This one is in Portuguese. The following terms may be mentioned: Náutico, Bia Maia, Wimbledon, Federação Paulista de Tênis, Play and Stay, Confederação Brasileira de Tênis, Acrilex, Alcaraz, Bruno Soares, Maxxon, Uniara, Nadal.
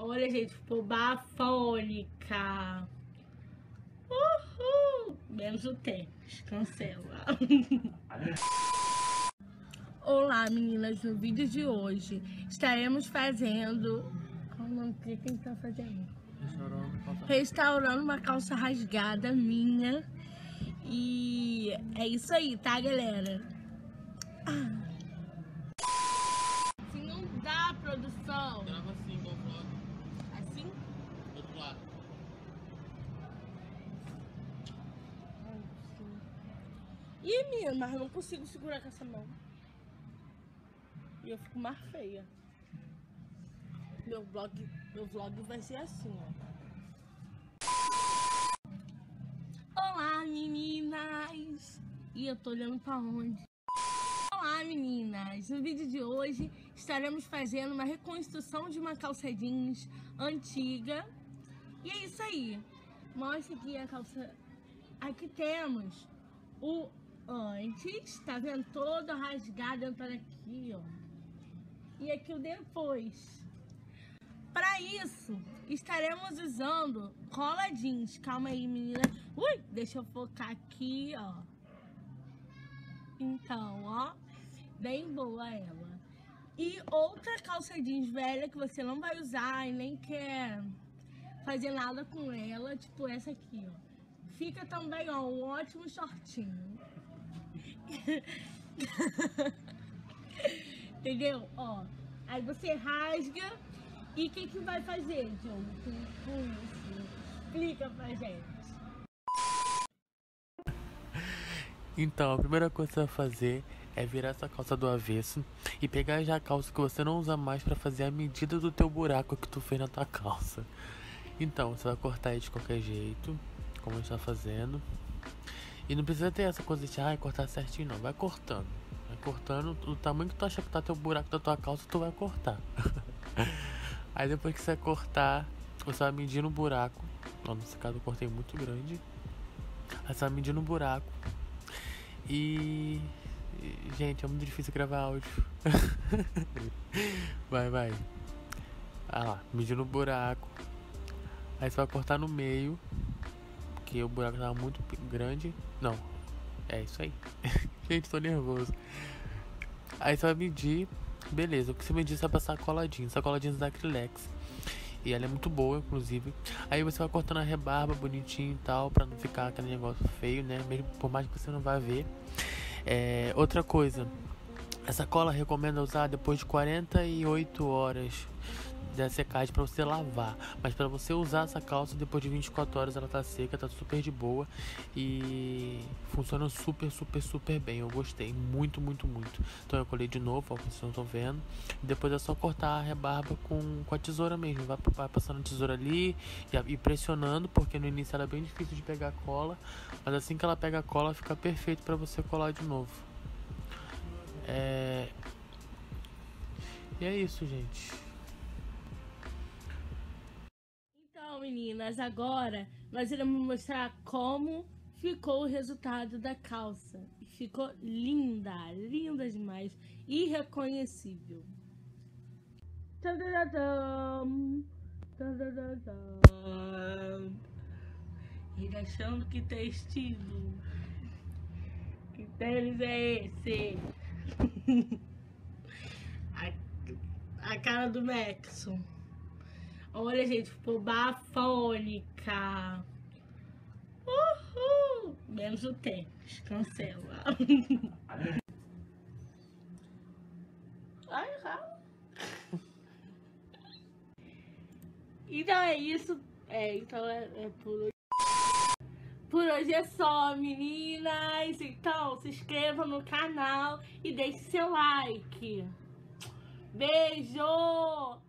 Olha, gente, ficou bafônica. Uhul! Menos o tênis, cancela. Olá, meninas. No vídeo de hoje estaremos fazendo... Como que tem que estar fazendo? Restaurando uma calça rasgada minha. E é isso aí, tá, galera? Se não dá, produção. Grava assim, igual o vlog. Assim? Do outro lado. Ih, menina, mas não consigo segurar com essa mão. E eu fico mais feia. Meu vlog vai ser assim, ó. Olá, meninas! E eu tô olhando pra onde? Olá, meninas! No vídeo de hoje estaremos fazendo uma reconstrução de uma calça jeans antiga. E é isso aí! Mostra aqui a calça. Aqui temos o antes, tá vendo? Todo rasgado, entrando aqui, ó. E aqui o depois. Para isso, estaremos usando cola jeans. Calma aí, menina. Ui, deixa eu focar aqui, ó. Então, ó. Bem boa ela. E outra calça jeans velha que você não vai usar e nem quer fazer nada com ela. Tipo essa aqui, ó. Fica também, ó, um ótimo shortinho. Entendeu? Ó. Aí você rasga. E o que vai fazer, Diogo, com isso? Explica pra gente. Então, a primeira coisa que você vai fazer é virar essa calça do avesso e pegar já a calça que você não usa mais pra fazer a medida do teu buraco que tu fez na tua calça. Então, você vai cortar aí de qualquer jeito, como a gente tá fazendo. E não precisa ter essa coisa de, cortar certinho, não. Vai cortando. Vai cortando o tamanho que tu acha que tá teu buraco da tua calça, tu vai cortar. Aí depois que você cortar, você vai medir no buraco. Nesse caso eu cortei muito grande. Aí você vai medir no buraco. E... gente, é muito difícil gravar áudio. Vai. Ah lá, medir no buraco. Aí você vai cortar no meio. Porque o buraco tava muito grande. Não, é isso aí. Gente, tô nervoso. Aí você vai medir. Beleza, o que você me disse é pra sacola jeans da Acrilex. E ela é muito boa, inclusive. Aí você vai cortando a rebarba bonitinho e tal, pra não ficar aquele negócio feio, né? Mesmo por mais que você não vá ver. Outra coisa, essa cola recomenda usar depois de 48 horas da secagem pra você lavar. Mas pra você usar essa calça, depois de 24 horas ela tá seca, tá super de boa. E funciona super, super, super bem. Eu gostei muito, muito, muito. Então eu colei de novo, ó, como vocês não estão vendo. Depois é só cortar a rebarba com a tesoura mesmo. Vai passando a tesoura ali e pressionando, porque no início ela é bem difícil de pegar a cola. Mas assim que ela pega a cola, fica perfeito pra você colar de novo. E é isso, gente. Meninas, agora nós iremos mostrar como ficou o resultado da calça. Ficou linda, linda demais, irreconhecível. Ele achando que tem estilo. Que tênis é esse? A cara do Maxxon. Olha, gente, ficou bafônica. Uhul! Menos o tênis, cancela. Ai, errado. Então é isso. Por hoje é só, meninas. Então, se inscreva no canal e deixe seu like. Beijo!